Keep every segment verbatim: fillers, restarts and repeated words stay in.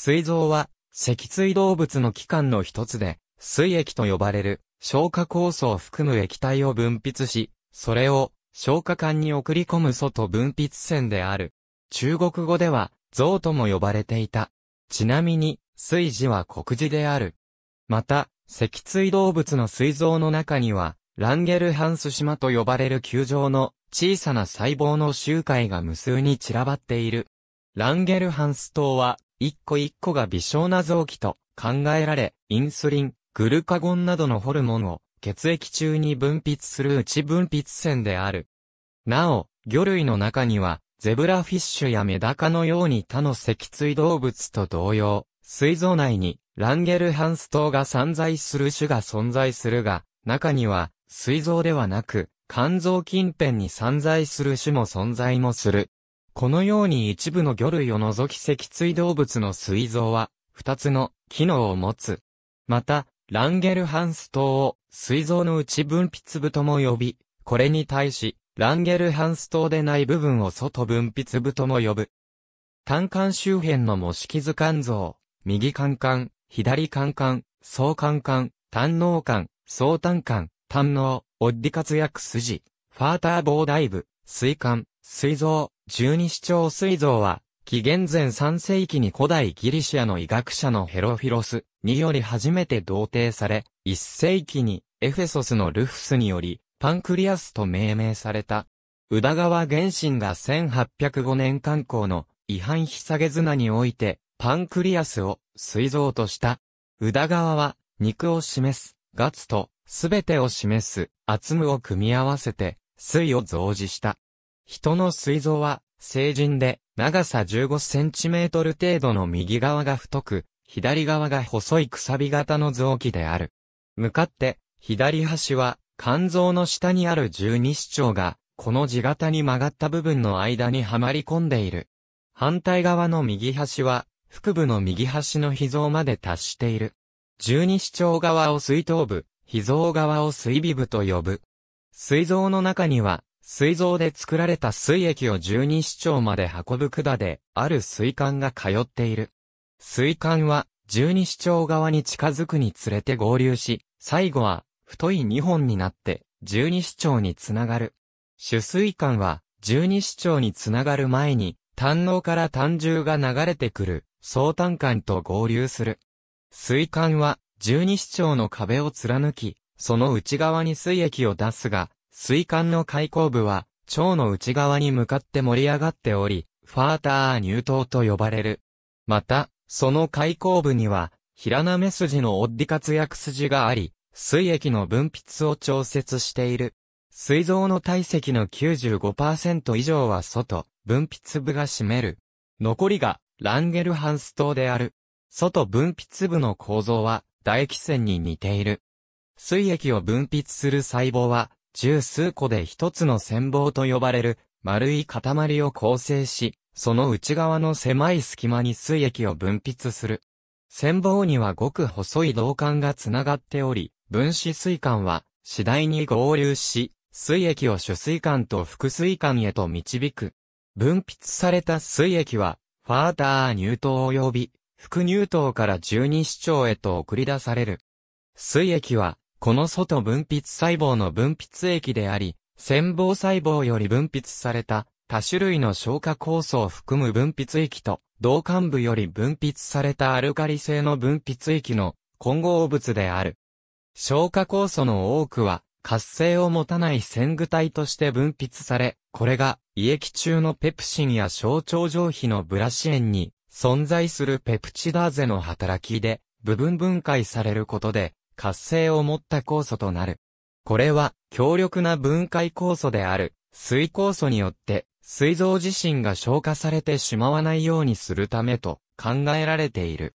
膵臓は、脊椎動物の器官の一つで、膵液と呼ばれる、消化酵素を含む液体を分泌し、それを、消化管に送り込む外分泌腺である。中国語では、臓とも呼ばれていた。ちなみに、膵痔は国字である。また、脊椎動物の膵臓の中には、ランゲルハンス島と呼ばれる球状の小さな細胞の周回が無数に散らばっている。ランゲルハンス島は、一個一個が微小な臓器と考えられ、インスリン、グルカゴンなどのホルモンを血液中に分泌する内分泌腺である。なお、魚類の中には、ゼブラフィッシュやメダカのように他の脊椎動物と同様、膵臓内にランゲルハンス島が散在する種が存在するが、中には膵臓ではなく肝臓近辺に散在する種も存在もする。このように一部の魚類を除き脊椎動物の膵臓は二つの機能を持つ。また、ランゲルハンス島を膵臓の内分泌部とも呼び、これに対し、ランゲルハンス島でない部分を外分泌部とも呼ぶ。胆管周辺の模式図肝臓、右肝管、左肝管、総肝管、胆嚢管、総胆管、胆嚢、オッディ活躍筋、ファーター膨大部、膵管、膵臓、十二指腸膵臓は、紀元前さん世紀に古代ギリシアの医学者のヘロフィロスにより初めて同定され、いっ世紀にエフェソスのルフスにより、パンクリアスと命名された。宇田川源信がせんはっぴゃくごねん刊行の違反膝綱において、パンクリアスを膵臓とした。宇田川は、肉を示す、ガツと、すべてを示す、アツムを組み合わせて、膵を増字した。人の膵臓は、成人で、長さじゅうごセンチメートル程度の右側が太く、左側が細いくさび型の臓器である。向かって、左端は、肝臓の下にある十二指腸が、この字型に曲がった部分の間にはまり込んでいる。反対側の右端は、腹部の右端の脾臓まで達している。十二指腸側を膵頭部、脾臓側を膵尾部と呼ぶ。膵臓の中には、膵臓で作られた膵液を十二指腸まで運ぶ管で、ある膵管が通っている。膵管は、十二指腸側に近づくにつれて合流し、最後は、太いにほんになって、十二指腸につながる。主膵管は、十二指腸につながる前に、胆嚢から胆汁が流れてくる、総胆管と合流する。膵管は、十二指腸の壁を貫き、その内側に膵液を出すが、膵管の開口部は、腸の内側に向かって盛り上がっており、ファーター乳頭と呼ばれる。また、その開口部には、平滑筋のオッディ活躍筋があり、膵液の分泌を調節している。膵臓の体積の きゅうじゅうごパーセント 以上は外、分泌部が占める。残りが、ランゲルハンス島である。外分泌部の構造は、唾液腺に似ている。膵液を分泌する細胞は、十数個で一つの腺房と呼ばれる、丸い塊を構成し、その内側の狭い隙間に膵液を分泌する。腺房にはごく細い導管がつながっており、分子膵管は次第に合流し、膵液を主膵管と副膵管へと導く。分泌された膵液は、ファーター乳頭及び、副乳頭から十二指腸へと送り出される。膵液は、この外分泌細胞の分泌液であり、腺房細胞より分泌された、多種類の消化酵素を含む分泌液と、導管部より分泌されたアルカリ性の分泌液の混合物である。消化酵素の多くは、活性を持たない腺具体として分泌され、これが、胃液中のペプシンや小腸上皮のブラシ塩に、存在するペプチダーゼの働きで部分分解されることで活性を持った酵素となる。これは強力な分解酵素である膵酵素によって膵臓自身が消化されてしまわないようにするためと考えられている。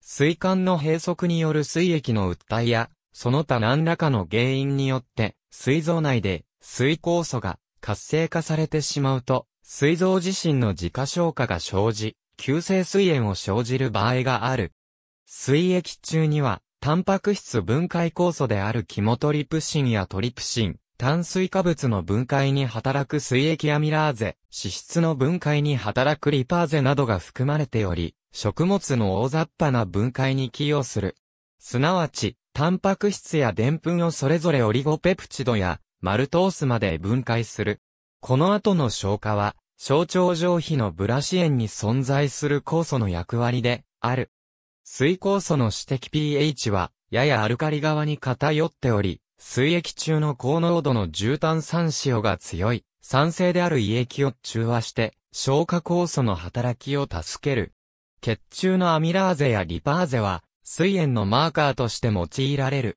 膵管の閉塞による膵液の鬱滞やその他何らかの原因によって膵臓内で膵酵素が活性化されてしまうと膵臓自身の自家消化が生じ、急性膵炎を生じる場合がある。膵液中には、タンパク質分解酵素であるキモトリプシンやトリプシン、炭水化物の分解に働く膵液アミラーゼ、脂質の分解に働くリパーゼなどが含まれており、食物の大雑把な分解に寄与する。すなわち、タンパク質や澱粉をそれぞれオリゴペプチドやマルトースまで分解する。この後の消化は、小腸上皮のブラシ縁に存在する酵素の役割である。水酵素の指的 pH は、ややアルカリ側に偏っており、水液中の高濃度の重炭酸塩が強い、酸性である胃液を中和して、消化酵素の働きを助ける。血中のアミラーゼやリパーゼは、膵炎のマーカーとして用いられる。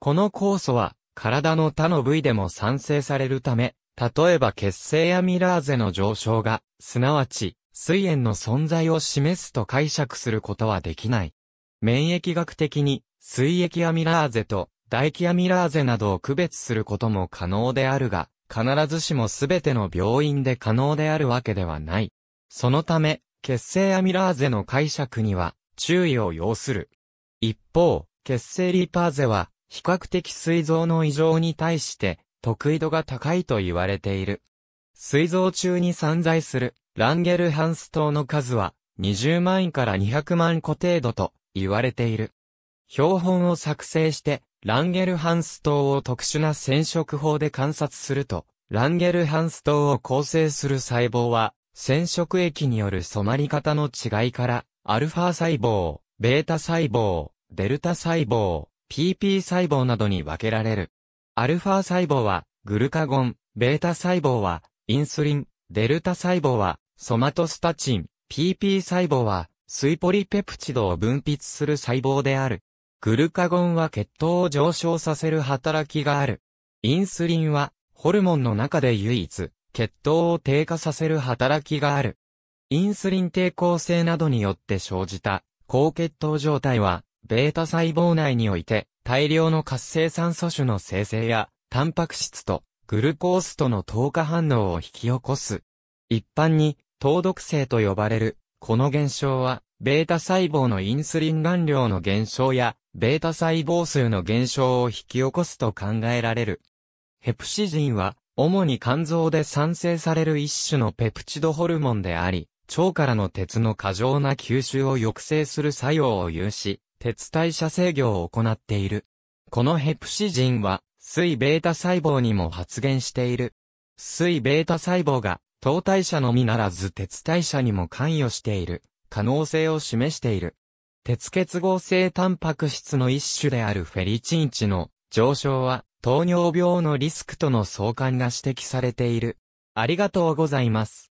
この酵素は、体の他の部位でも産生されるため、例えば血清アミラーゼの上昇が、すなわち、膵炎の存在を示すと解釈することはできない。免疫学的に、膵液アミラーゼと唾液アミラーゼなどを区別することも可能であるが、必ずしもすべての病院で可能であるわけではない。そのため、血清アミラーゼの解釈には注意を要する。一方、血清リパーゼは比較的膵臓の異常に対して特異度が高いと言われている。膵臓中に散在するランゲルハンス島の数はにじゅうまんからにひゃくまんこ程度と言われている。標本を作成してランゲルハンス島を特殊な染色法で観察すると、ランゲルハンス島を構成する細胞は、染色液による染まり方の違いから、アルファ細胞、ベータ細胞、デルタ細胞、ピーピー 細胞などに分けられる。アルファ細胞は、グルカゴン、ベータ細胞は、インスリン、デルタ細胞は、ソマトスタチン、ピーピー 細胞は、水ポリペプチドを分泌する細胞である。グルカゴンは血糖を上昇させる働きがある。インスリンは、ホルモンの中で唯一、血糖を低下させる働きがある。インスリン抵抗性などによって生じた高血糖状態は、ベータ細胞内において大量の活性酸素種の生成や、タンパク質とグルコースとの糖化反応を引き起こす。一般に、糖毒性と呼ばれる、この現象は、ベータ細胞のインスリン含量の減少や、ベータ細胞数の減少を引き起こすと考えられる。ヘプシジンは、主に肝臓で産生される一種のペプチドホルモンであり、腸からの鉄の過剰な吸収を抑制する作用を有し、鉄代謝制御を行っている。このヘプシジンは、膵ベータ細胞にも発現している。膵ベータ細胞が、糖代謝のみならず鉄代謝にも関与している、可能性を示している。鉄結合性タンパク質の一種であるフェリチン値の上昇は、糖尿病のリスクとの相関が指摘されている。ありがとうございます。